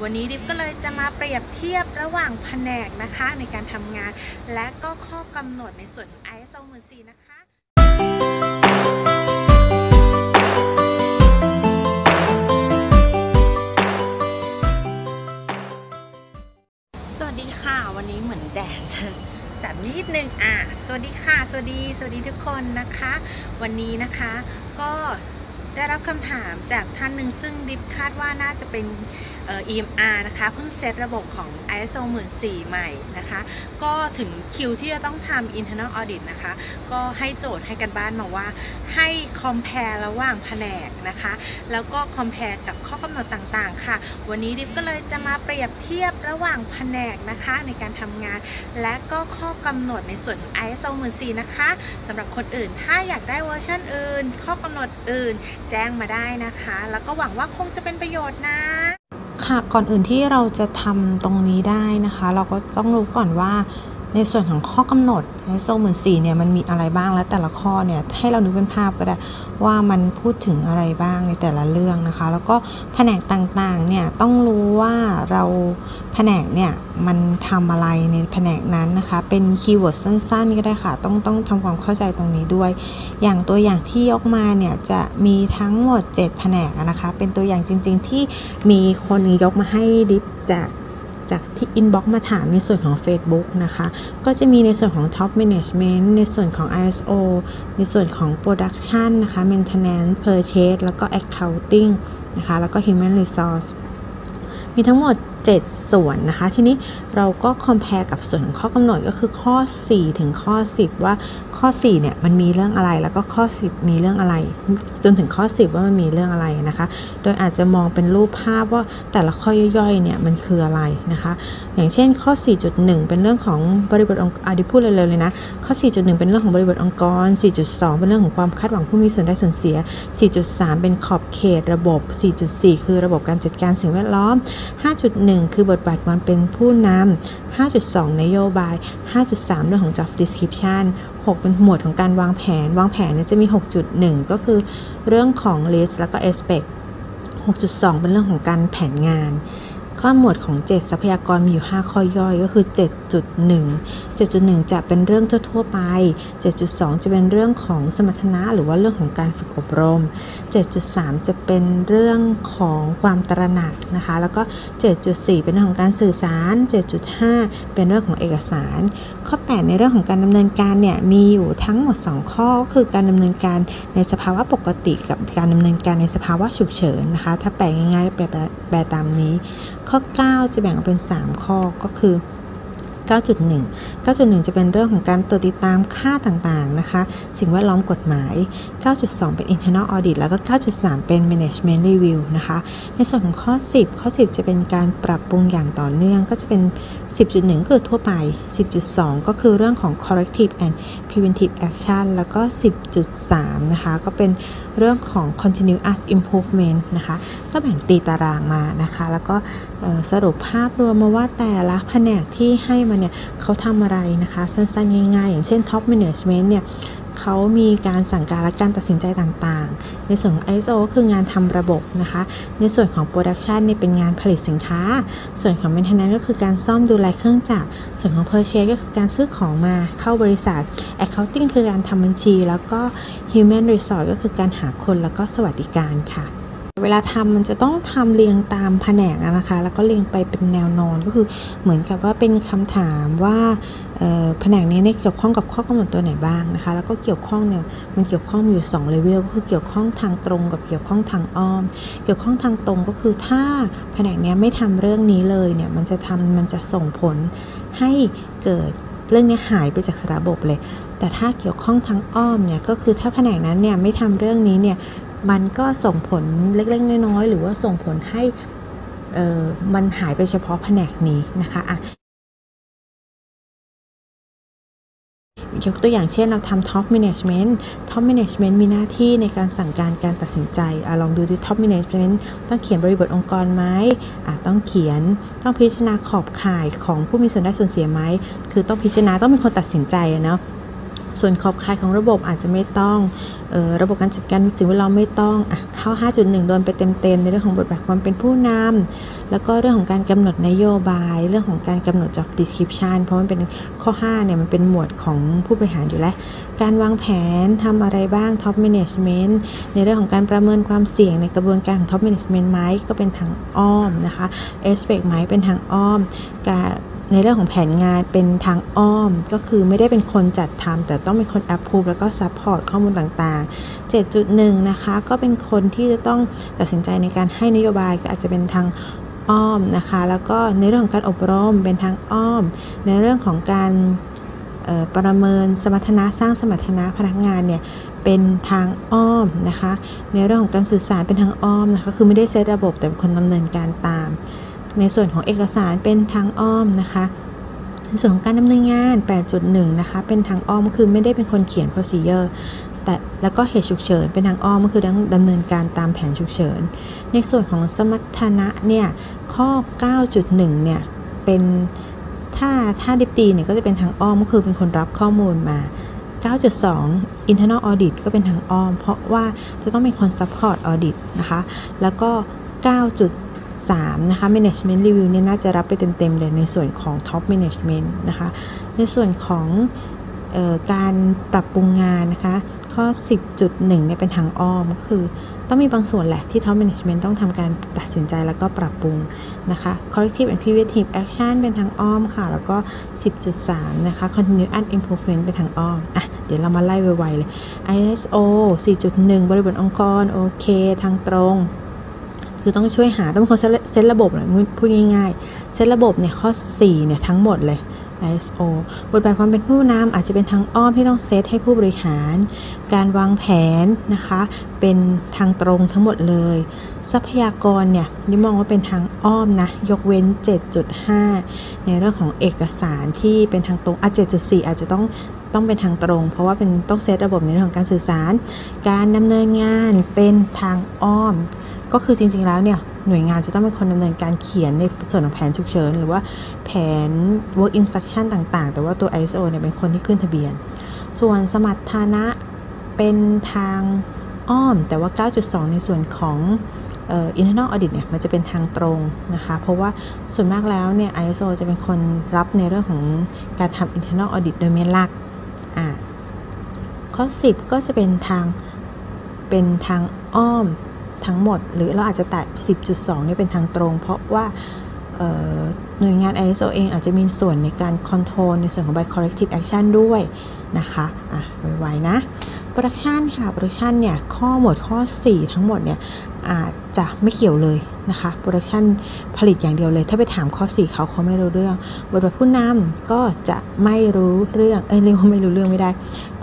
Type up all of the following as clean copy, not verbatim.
วันนี้ดิฟก็เลยจะมาเปรียบเทียบระหว่างแผนกนะคะในการทำงานและก็ข้อกำหนดในส่วน ISO 14000นะคะสวัสดีค่ะวันนี้เหมือนแดดจัดนิดนึงสวัสดีค่ะสวัสดีทุกคนนะคะวันนี้นะคะก็ได้รับคำถามจากท่านหนึ่งซึ่งดิฟคาดว่าน่าจะเป็นEMR นะคะเพิ่งเซตระบบของ ISO 14000ใหม่นะคะก็ถึงคิวที่จะต้องทำ internal audit นะคะก็ให้โจทย์ให้กันบ้านมาว่าให้ compare ระหว่างแผนกนะคะแล้วก็ compare กับข้อกำหนดต่างๆค่ะวันนี้ดิฟก็เลยจะมาเปรียบเทียบระหว่างแผนกนะคะในการทำงานและก็ข้อกำหนดในส่วน ISO 14000นะคะสำหรับคนอื่นถ้าอยากได้เวอร์ชันอื่นข้อกำหนดอื่นแจ้งมาได้นะคะแล้วก็หวังว่าคงจะเป็นประโยชน์นะค่ะก่อนอื่นที่เราจะทำตรงนี้ได้นะคะเราก็ต้องรู้ก่อนว่าในส่วนของข้อกำหนด ISO 14000เนี่ยมันมีอะไรบ้างและแต่ละข้อเนี่ยให้เรานึกเป็นภาพก็ได้ว่ามันพูดถึงอะไรบ้างในแต่ละเรื่องนะคะแล้วก็แผนกต่างๆเนี่ยต้องรู้ว่าเราแผนกเนี่ยมันทำอะไรในแผนกนั้นนะคะเป็นคีย์เวิร์ดสั้นๆก็ได้ค่ะต้องทำความเข้าใจตรงนี้ด้วยอย่างตัวอย่างที่ยกมาเนี่ยจะมีทั้งหมด7แผนกนะคะเป็นตัวอย่างจริงๆที่มีคนยกมาให้ดิฟจากที่ inbox มาถามในส่วนของ Facebook นะคะก็จะมีในส่วนของ Top Management ในส่วนของ ISO ในส่วนของ Production นะคะ Maintenance Purchase แล้วก็ Accounting นะคะแล้วก็ Human Resource มีทั้งหมด7ส่วนนะคะทีนี้เราก็ compare กับส่วนของข้อกำหนดก็คือข้อ4ถึงข้อ10ว่าข้อ4เนี่ยมันมีเรื่องอะไรแล้วก็ข้อ10มีเรื่องอะไรจนถึงข้อ10ว่ามันมีเรื่องอะไรนะคะโดยอาจจะมองเป็นรูปภาพว่าแต่ละข้อย่อยๆเนี่ยมันคืออะไรนะคะอย่างเช่นข้อ 4.1 เป็นเรื่องของบริบทองค์กรดิพูดเร็วๆเลยนะข้อ 4.1 เป็นเรื่องของบริบทองค์กร 4.2 เป็นเรื่องของความคาดหวังผู้มีส่วนได้ส่วนเสีย 4.3 เป็นขอบเขตระบบ 4.4 คือระบบการจัดการสิ่งแวดล้อม 5.1คือบทบาทความเป็นผู้นำ 5.2 นโยบาย 5.3 เรื่องของ job description 6 เป็นหมวดของการวางแผนเนี่ยจะมี 6.1 ก็คือเรื่องของ list แล้วก็ aspect 6.2 เป็นเรื่องของการแผนงานข้อหมวดของ7ทรัพยากรมีอยู่5ข้อย่อยก็คือ 7.1 จะเป็นเรื่องทั่วๆไป 7.2 จะเป็นเรื่องของสมรรถนะหรือว่าเรื่องของการฝึกอบรม 7.3 จะเป็นเรื่องของความตระหนักนะคะแล้วก็ 7.4 เป็นเรื่องของการสื่อสาร 7.5 เป็นเรื่องของเอกสารข้อ8ในเรื่องของการดำเนินการเนี่ยมีอยู่ทั้งหมด2ข้อก็คือการดำเนินการในสภาวะปกติกับการดำเนินการในสภาวะฉุกเฉินนะคะถ้าแปลง่ายๆแปลตามนี้ข้อ9จะแบ่งออกเป็น3ข้อก็คือ 9.1 จะเป็นเรื่องของการตรวจติดตามค่าต่างๆนะคะสิ่งแวดล้อมกฎหมาย 9.2 เป็น internal audit แล้วก็ 9.3 เป็น management review นะคะในส่วนของข้อ10จะเป็นการปรับปรุงอย่างต่อเนื่องก็จะเป็น 10.1 คือทั่วไป 10.2 ก็คือเรื่องของ corrective and preventive action แล้วก็ 10.3 นะคะก็เป็นเรื่องของ continuous improvement นะคะก็แบ่งตีตารางมานะคะแล้วก็สรุปภาพรวมมาว่าแต่ละแผนกที่ให้มาเนี่ยเขาทำอะไรนะคะสั้นๆง่ายๆอย่างเช่น top management เนี่ยเขามีการสั่งการและการตัดสินใจต่างๆในส่วนของ ISO คืองานทำระบบนะคะในส่วนของ Production เนี่ยเป็นงานผลิตสินค้าส่วนของ Maintenance ก็คือการซ่อมดูแลเครื่องจักรส่วนของ Purchase ก็คือการซื้อของมาเข้าบริษัท Accounting คือการทำบัญชีแล้วก็ Human Resource ก็คือการหาคนแล้วก็สวัสดิการค่ะเวลาทำมันจะต้องทำเรียงตามแผนกนะคะแล้วก็เรียงไปเป็นแนวนอนก็คือเหมือนกับว่าเป็นคำถามว่าแผนกนี้เกี่ยวข้องกับข้อกำหนดตัวไหนบ้างนะคะแล้วก็เกี่ยวข้องเนี่ยมันเกี่ยวข้องอยู่2เลเวลก็คือเกี่ยวข้องทางตรงกับเกี่ยวข้องทางอ้อมเกี่ยวข้องทางตรงก็คือถ้าแผนกนี้ไม่ทำเรื่องนี้เลยเนี่ยมันจะส่งผลให้เกิดเรื่องนี้หายไปจากระบบเลยแต่ถ้าเกี่ยวข้องทางอ้อมเนี่ยก็คือถ้าแผนกนั้นเนี่ยไม่ทำเรื่องนี้เนี่ยมันก็ส่งผลเล็กๆน้อยๆหรือว่าส่งผลให้มันหายไปเฉพาะแผนกนี้นะคะยกตัวอย่างเช่นเราทำ Top Managementมีหน้าที่ในการสั่งการการตัดสินใจลองดูที่ Top Management ต้องเขียนบริบทองค์กรไหมต้องเขียนต้องพิจารณาขอบข่ายของผู้มีส่วนได้ส่วนเสียไหมคือต้องพิจารณาต้องเป็นคนตัดสินใจเนาะ ส่วนขอบข่ายของระบบอาจจะไม่ต้องระบบการจัดการสิ่งแวดล้อมไม่ต้องเข้า 5.1 โดนไปเต็มๆในเรื่องของบทบาทความเป็นผู้นำแล้วก็เรื่องของการกำหนดนโยบายเรื่องของการกำหนด job description เพราะมันเป็นข้อ5เนี่ยมันเป็นหมวดของผู้บริหารอยู่แล้วการวางแผนทำอะไรบ้าง top management ในเรื่องของการประเมินความเสี่ยงในกระบวนการของ top management ไหมก็เป็นทางอ้อมนะคะ aspect ไหมเป็นทางอ้อมการในเรื่องของแผนงานเป็นทางอ้อมก็คือไม่ได้เป็นคนจัดทำแต่ต้องเป็นคนอัพพูฟแล้วก็ซัพพอร์ตข้อมูลต่างๆ 7.1 นะคะก็เป็นคนที่จะต้องตัดสินใจในการให้นโยบายก็อาจจะเป็นทางอ้อมนะคะแล้วก็ในเรื่องของการอบรมเป็นทางอ้อมในเรื่องของการประเมินสมรรถนะสร้างสมรรถนะพนักงานเนี่ยเป็นทางอ้อมนะคะในเรื่องของการสื่อสารเป็นทางอ้อมนะคะคือไม่ได้เซตระบบแต่เป็นคนดำเนินการตามในส่วนของเอกสารเป็นทางอ้อมนะคะในส่วนของการดำเนินงาน 8.1 นะคะเป็นทางอ้อมคือไม่ได้เป็นคนเขียน procedure แต่แล้วก็เหตุฉุกเฉินเป็นทางอ้อมก็คือดำเนินการตามแผนฉุกเฉินในส่วนของสมรรถนะเนี่ยข้อ 9.1 เนี่ยเป็นถ้าดิปตีเนี่ยก็จะเป็นทางอ้อมก็คือเป็นคนรับข้อมูลมา 9.2 internal audit ก็เป็นทางอ้อมเพราะว่าจะต้องเป็นคน support audit นะคะแล้วก็ 9.3 นะคะ management review เนี่ยน่าจะรับไปเต็มๆเลยในส่วนของ top management นะคะในส่วนของการปรับปรุงงานนะคะข้อ 10.1 เนี่ยเป็นทางอ้อมก็คือต้องมีบางส่วนแหละที่ top management ต้องทำการตัดสินใจแล้วก็ปรับปรุงนะคะ corrective and preventive action เป็นทางอ้อมค่ะแล้วก็ 10.3 นะคะ continuous improvement เป็นทางอ้อมเดี๋ยวเรามาไล่ไวๆเลย ISO 4.1 บริบทองค์กรโอเคทางตรงคือต้องช่วยหาต้องเป็นคนเซตระบบเลยพูดง่ายๆเซตระบบเนี่ยข้อ4เนี่ยทั้งหมดเลย ISO บทบาทความเป็นผู้นำอาจจะเป็นทางอ้อมที่ต้องเซตให้ผู้บริหารการวางแผนนะคะเป็นทางตรงทั้งหมดเลยทรัพยากรเนี่ยนี่มองว่าเป็นทางอ้อมนะยกเว้น 7.5 ในเรื่องของเอกสารที่เป็นทางตรง7.4 อาจจะต้องเป็นทางตรงเพราะว่าเป็นต้องเซตระบบในเรื่องของการสื่อสารการดำเนินงานเป็นทางอ้อมก็คือจริงๆแล้วเนี่ยหน่วยงานจะต้องเป็นคนดำเนินการเขียนในส่วนของแผนฉุกเฉินหรือว่าแผน work instruction ต่างๆแต่ว่าตัว ISO เนี่ยเป็นคนที่ขึ้นทะเบียนส่วนสมรรถนะเป็นทางอ้อมแต่ว่า 9.2 ในส่วนของinternal audit เนี่ยมันจะเป็นทางตรงนะคะเพราะว่าส่วนมากแล้วเนี่ย ISO จะเป็นคนรับในเรื่องของการทำ internal audit โดยไม่ลักข้อ 10 ก็จะเป็นทางอ้อมทั้งหมดหรือเราอาจจะแตะ 10.2 นี่เป็นทางตรงเพราะว่าหน่วยงาน ISO เองอาจจะมีส่วนในการคอนโทรลในส่วนของ by corrective action ด้วยนะคะไวๆนะ production ค่ะ production เนี่ยข้อหมวดข้อ4ทั้งหมดเนี่ยอาจจะไม่เกี่ยวเลยนะคะ production ผลิตอย่างเดียวเลยถ้าไปถามข้อ4เขาไม่รู้เรื่องบทบาทผู้นำก็จะไม่รู้เรื่องเรียกว่าไม่รู้เรื่องไม่ได้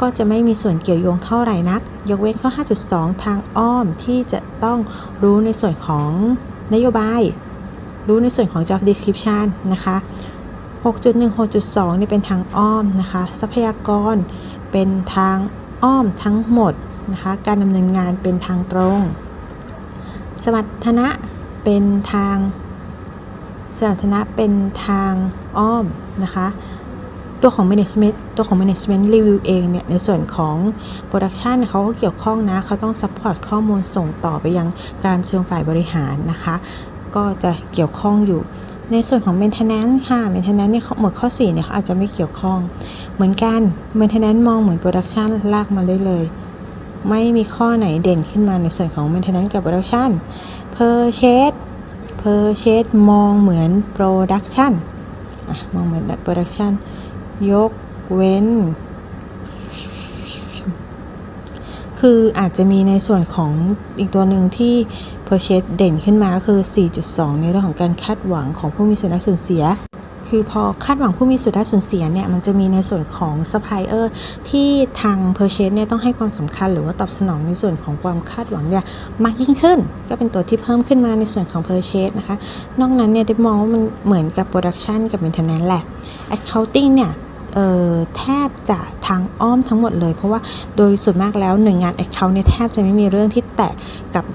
ก็จะไม่มีส่วนเกี่ยวโยงเท่าไหร่นักยกเว้นข้อ 5.2 ทางอ้อมที่จะต้องรู้ในส่วนของนโยบายรู้ในส่วนของ job description นะคะ 6.1 6.2 นี่เป็นทางอ้อมนะคะทรัพยากรเป็นทางอ้อมทั้งหมดนะคะการดำเนินงานเป็นทางตรงสมรรถนะเป็นทางอ้อมนะคะตัวของ management review เองเนี่ยในส่วนของ production เขาก็เกี่ยวข้องนะเขาต้อง support ข้อมูลส่งต่อไปยังการเชิงฝ่ายบริหารนะคะก็จะเกี่ยวข้องอยู่ในส่วนของ maintenance ค่ะ maintenance เนี่ยหมวดข้อ4เนี่ยเขาอาจจะไม่เกี่ยวข้องเหมือนกัน maintenance มองเหมือน production ลากมาเลยไม่มีข้อไหนเด่นขึ้นมาในส่วนของ maintenance กับ production purchase มองเหมือน production มองเหมือน production ยกเว้นคืออาจจะมีในส่วนของอีกตัวหนึ่งที่ purchase เด่นขึ้นมาคือ 4.2 ในเรื่องของการคาดหวังของผู้มีส่วนได้ส่วนเสียคือพอคาดหวังผู้มีส่วนได้ส่วนเสียเนี่ยมันจะมีในส่วนของ supplier ที่ทาง purchase เนี่ยต้องให้ความสำคัญหรือว่าตอบสนองในส่วนของความคาดหวังเนี่ยมากยิ่งขึ้นก็เป็นตัวที่เพิ่มขึ้นมาในส่วนของ purchase นะคะนอกนั้นเนี่ยได้มองว่ามันเหมือนกับ production กับ maintenance แหละ accounting เนี่ยแทบจะทางอ้อมทั้งหมดเลยเพราะว่าโดยส่วนมากแล้วหน่วยงาน account เนี่ยแทบจะไม่มีเรื่องที่แตะกับ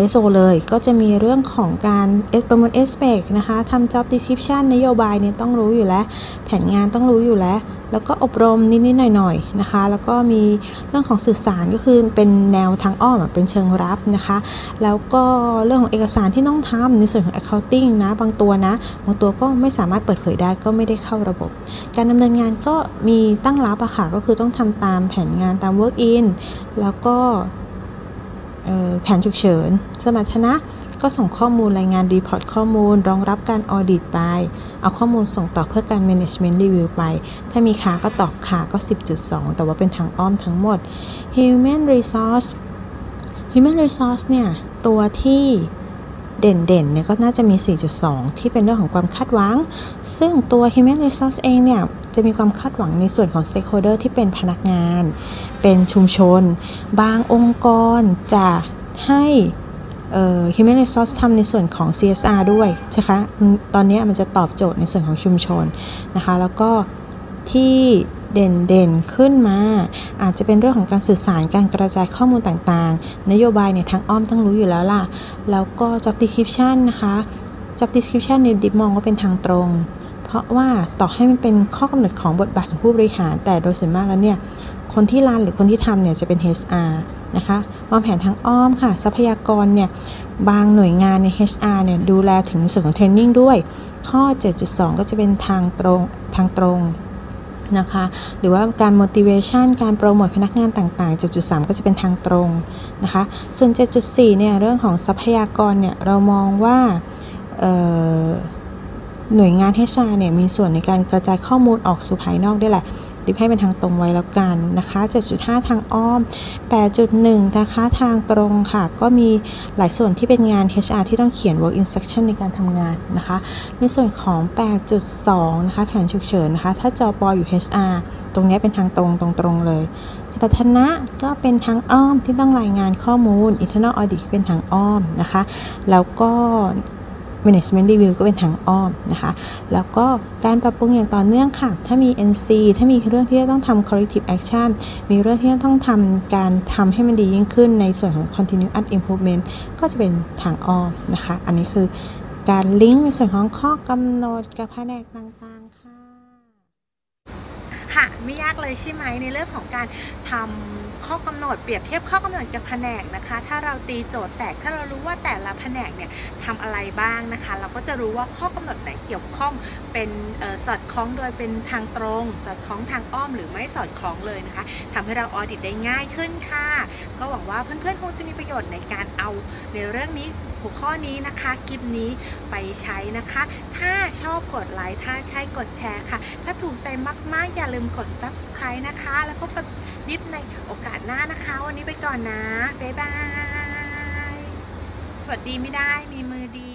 ISO เลยก็จะมีเรื่องของการประมวล Aspect นะคะทำ Job Description นโยบายเนี่ยต้องรู้อยู่แล้วแผนงานต้องรู้อยู่แล้วแล้วก็อบรมนิดๆหน่อยๆนะคะแล้วก็มีเรื่องของสื่อสารก็คือเป็นแนวทางอ้อมเป็นเชิงรับนะคะแล้วก็เรื่องของเอกสารที่ต้องทำในส่วนของ accounting นะบางตัวก็ไม่สามารถเปิดเผยได้ก็ไม่ได้เข้าระบบการดำเนินงานก็มีตั้งรับอะค่ะก็คือต้องทำตามแผนงานตาม work in แล้วก็แผนฉุกเฉินสมรรถนะก็ส่งข้อมูลรายงานรีพอร์ตข้อมูลรองรับการออดิตไปเอาข้อมูลส่งต่อเพื่อการ management review ไปถ้ามีขาก็ตอกขาก็ 10.2 แต่ว่าเป็นทางอ้อมทั้งหมด human resource เนี่ยตัวที่เด่นๆเนี่ยก็น่าจะมี 4.2 ที่เป็นเรื่องของความคาดหวังซึ่งตัว human resource เองเนี่ยจะมีความคาดหวังในส่วนของ stakeholder ที่เป็นพนักงานเป็นชุมชนบางองค์กรจะให้Human Resource ทำในส่วนของ CSR ด้วยใช่คะตอนนี้มันจะตอบโจทย์ในส่วนของชุมชนนะคะแล้วก็ที่เด่นๆขึ้นมาอาจจะเป็นเรื่องของการสื่อสารการกระจายข้อมูลต่างๆนโยบายเนี่ยทางอ้อมต้องรู้อยู่แล้วล่ะแล้วก็ Job Description นะคะ Job Description เนี่ยดิบมองว่าเป็นทางตรงเพราะว่าต่อให้มันเป็นข้อกำหนดของบทบาทของผู้บริหารแต่โดยส่วนมากแล้วเนี่ยคนที่รันหรือคนที่ทำเนี่ยจะเป็น HR นะคะวางแผนทางอ้อมค่ะทรัพยากรเนี่ยบางหน่วยงานใน HR เนี่ยดูแลถึงส่วนของเทรนนิ่งด้วยข้อ 7.2 ก็จะเป็นทางตรงนะคะหรือว่าการ motivation การโปรโมทพนักงานต่างๆ 7.3 ก็จะเป็นทางตรงนะคะส่วน 7.4 เนี่ยเรื่องของทรัพยากรเนี่ยเรามองว่าหน่วยงาน HR เนี่ยมีส่วนในการกระจายข้อมูลออกสู่ภายนอกได้แหละดิบให้เป็นทางตรงไว้แล้วกันนะคะ 7.5 ทางอ้อม 8.1 นะคะทางตรงค่ะก็มีหลายส่วนที่เป็นงาน HR ที่ต้องเขียน work instruction ในการทำงานนะคะในส่วนของ 8.2 นะคะแผนฉุกเฉินนะคะถ้าจปอยู่ HR ตรงนี้เป็นทางตรงเลยสมรรถนะก็เป็นทางอ้อมที่ต้องรายงานข้อมูล internal audit เป็นทางอ้อมนะคะแล้วก็management review ก็เป็นทางอ้อมนะคะแล้วก็การปรับปรุงอย่างต่อเนื่องค่ะถ้ามี NC ถ้ามีเรื่องที่จะต้องทำ corrective action มีเรื่องที่จะต้องทำการทำให้มันดียิ่งขึ้นในส่วนของ continuous improvement ก็จะเป็นทางอ้อมนะคะอันนี้คือการลิงก์ในส่วนของข้อกำหนดกับแผนกต่างๆค่ะค่ะไม่ยากเลยใช่ไหมในเรื่องของการทำข้อกำหนดเปรียบเทียบข้อกำหนดกับแผนกนะคะถ้าเราตีโจทย์แตกถ้าเรารู้ว่าแต่ละแผนกเนี่ยทำอะไรบ้างนะคะเราก็จะรู้ว่าข้อกำหนดไหนเกี่ยวข้องเป็นสอดคล้องโดยเป็นทางตรงสอดคล้องทางอ้อมหรือไม่สอดคล้องเลยนะคะทำให้เราออดิตได้ง่ายขึ้นค่ะก็หวังว่าเพื่อนๆคงจะมีประโยชน์ในการเอาในเรื่องนี้หัวข้อนี้นะคะคลิปนี้ไปใช้นะคะถ้าชอบกดไลค์ถ้าใช่กดแชร์ค่ะถ้าถูกใจมากๆอย่าลืมกด Subscribe นะคะแล้วก็ดิบในโอกาสหน้านะคะวันนี้ไปก่อนนะบ๊ายบายสวัสดีไม่ได้มีมือดี